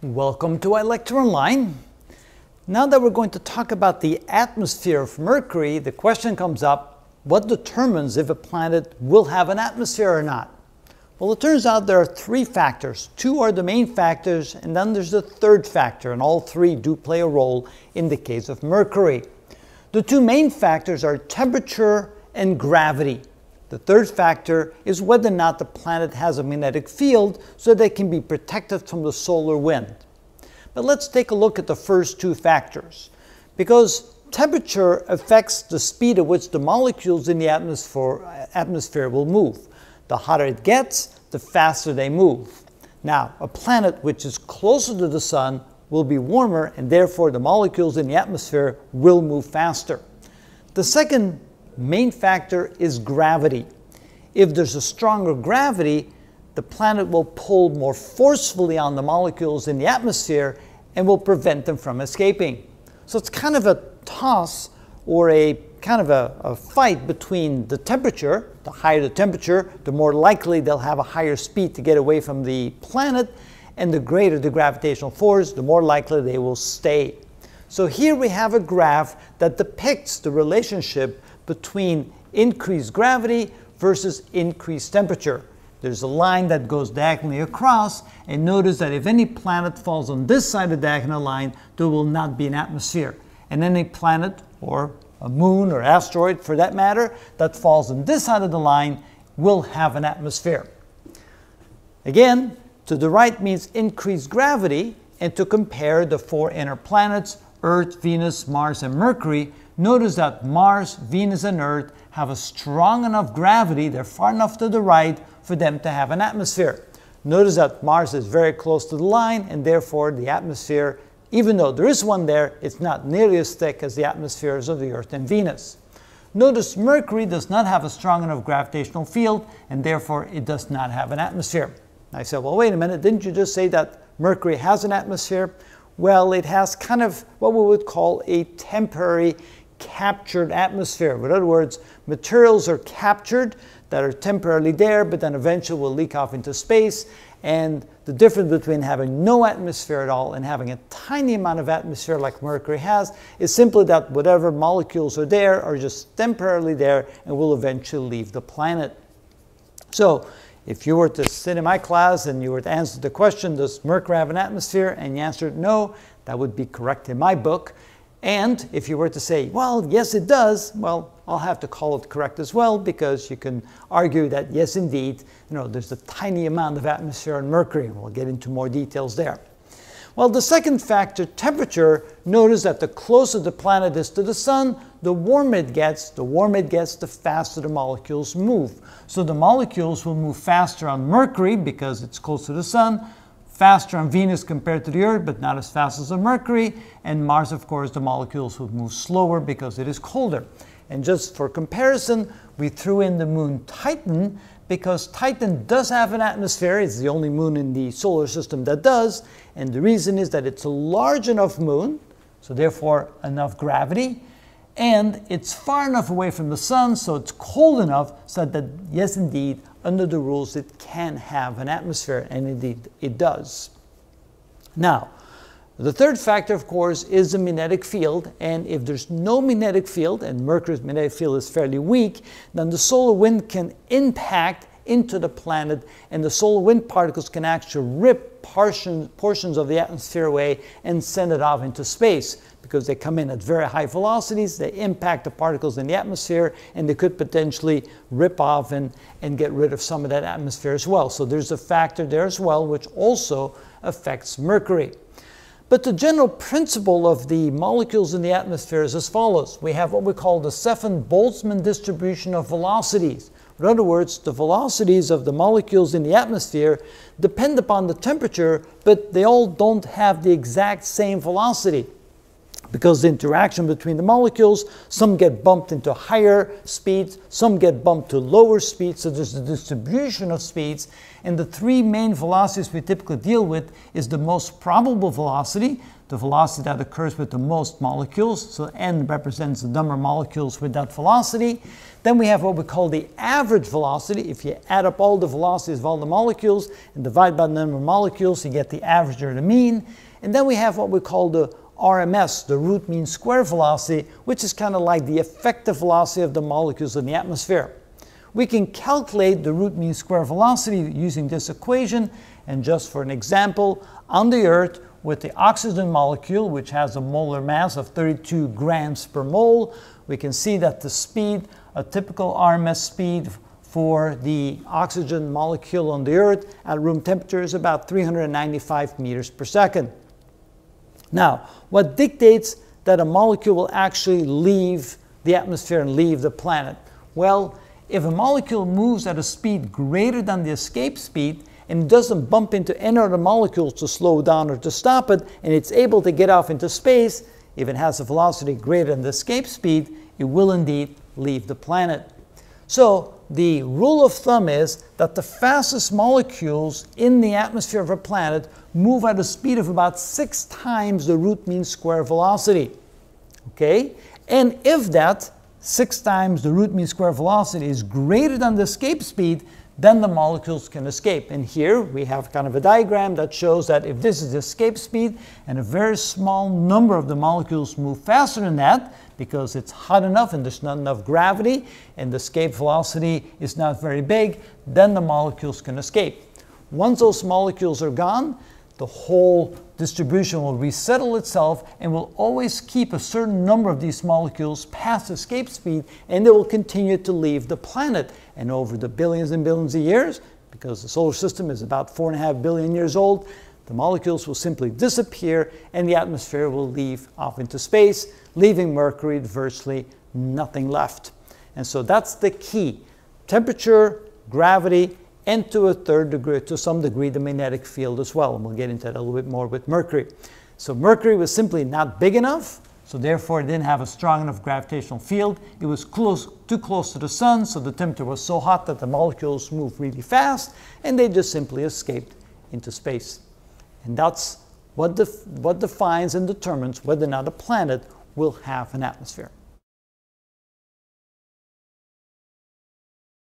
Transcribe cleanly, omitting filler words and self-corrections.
Welcome to iLectureOnline. Now that we're going to talk about the atmosphere of Mercury, the question comes up, what determines if a planet will have an atmosphere or not? Well, it turns out there are three factors. Two are the main factors, and then there's the third factor, and all three do play a role in the case of Mercury. The two main factors are temperature and gravity. The third factor is whether or not the planet has a magnetic field so that it can be protected from the solar wind. But let's take a look at the first two factors, because temperature affects the speed at which the molecules in the atmosphere will move. The hotter it gets, the faster they move. Now, a planet which is closer to the sun will be warmer, and therefore the molecules in the atmosphere will move faster. The second main factor is gravity. If there's a stronger gravity, the planet will pull more forcefully on the molecules in the atmosphere and will prevent them from escaping. So it's kind of a toss or a kind of a fight between the temperature. The higher the temperature, the more likely they'll have a higher speed to get away from the planet, and the greater the gravitational force, the more likely they will stay. So here we have a graph that depicts the relationship between increased gravity versus increased temperature. There's a line that goes diagonally across, and notice that if any planet falls on this side of the diagonal line, there will not be an atmosphere. And any planet, or a moon or asteroid for that matter, that falls on this side of the line will have an atmosphere. Again, to the right means increased gravity, and to compare the four inner planets, Earth, Venus, Mars, and Mercury, notice that Mars, Venus, and Earth have a strong enough gravity, they're far enough to the right, for them to have an atmosphere. Notice that Mars is very close to the line, and therefore the atmosphere, even though there is one there, it's not nearly as thick as the atmospheres of the Earth and Venus. Notice Mercury does not have a strong enough gravitational field, and therefore it does not have an atmosphere. I said, well, wait a minute, didn't you just say that Mercury has an atmosphere? Well, it has kind of what we would call a temporary captured atmosphere. In other words, materials are captured that are temporarily there, but then eventually will leak off into space. And the difference between having no atmosphere at all and having a tiny amount of atmosphere like Mercury has is simply that whatever molecules are there are just temporarily there and will eventually leave the planet. So if you were to sit in my class and you were to answer the question, does Mercury have an atmosphere? And you answered no, that would be correct in my book. And if you were to say, well, yes, it does, well, I'll have to call it correct as well, because you can argue that, yes, indeed, there's a tiny amount of atmosphere on Mercury, and we'll get into more details there. Well, the second factor, temperature, notice that the closer the planet is to the sun, the warmer it gets, the faster the molecules move. So the molecules will move faster on Mercury because it's close to the sun, faster on Venus compared to the Earth, but not as fast as on Mercury. And Mars, of course, the molecules would move slower because it is colder. And just for comparison, we threw in the moon Titan, because Titan does have an atmosphere. It's the only moon in the solar system that does. And the reason is that it's a large enough moon, so therefore enough gravity. And it's far enough away from the sun, so it's cold enough so that, yes, indeed, under the rules, it can have an atmosphere, and indeed, it does. Now, the third factor, of course, is the magnetic field, and if there's no magnetic field, and Mercury's magnetic field is fairly weak, then the solar wind can impact into the planet, and the solar wind particles can actually rip portions of the atmosphere away and send it off into space, because they come in at very high velocities, they impact the particles in the atmosphere, and they could potentially rip off and get rid of some of that atmosphere as well. So there's a factor there as well, which also affects Mercury. But the general principle of the molecules in the atmosphere is as follows. We have what we call the Stefan-Boltzmann distribution of velocities. In other words, the velocities of the molecules in the atmosphere depend upon the temperature, but they all don't have the exact same velocity. because the interaction between the molecules, some get bumped into higher speeds, some get bumped to lower speeds, so there's the distribution of speeds. And the three main velocities we typically deal with is the most probable velocity, the velocity that occurs with the most molecules, so n represents the number of molecules with that velocity. Then we have what we call the average velocity. If you add up all the velocities of all the molecules and divide by the number of molecules, you get the average or the mean. And then we have what we call the RMS, the root mean square velocity, which is kind of like the effective velocity of the molecules in the atmosphere. We can calculate the root mean square velocity using this equation. And just for an example, on the Earth, with the oxygen molecule, which has a molar mass of 32 grams per mole, we can see that the speed, a typical RMS speed for the oxygen molecule on the Earth at room temperature is about 395 meters per second. Now, what dictates that a molecule will actually leave the atmosphere and leave the planet? Well, if a molecule moves at a speed greater than the escape speed and doesn't bump into any other molecules to slow down or to stop it, and it's able to get off into space, if it has a velocity greater than the escape speed, it will indeed leave the planet. So, the rule of thumb is that the fastest molecules in the atmosphere of a planet move at a speed of about 6 times the root mean square velocity. Okay? And if that 6 times the root mean square velocity is greater than the escape speed, then the molecules can escape. And here we have kind of a diagram that shows that if this is the escape speed and a very small number of the molecules move faster than that, because it's hot enough and there's not enough gravity and the escape velocity is not very big, then the molecules can escape. Once those molecules are gone, the whole distribution will resettle itself and will always keep a certain number of these molecules past escape speed, and they will continue to leave the planet. And over the billions and billions of years, because the solar system is about 4.5 billion years old, the molecules will simply disappear and the atmosphere will leave off into space, leaving Mercury virtually nothing left. And so that's the key. Temperature, gravity, and to some degree, the magnetic field as well. And we'll get into that a little bit more with Mercury. So Mercury was simply not big enough, so therefore it didn't have a strong enough gravitational field. It was too close to the sun, so the temperature was so hot that the molecules moved really fast, and they just simply escaped into space. And that's what defines and determines whether or not a planet will have an atmosphere.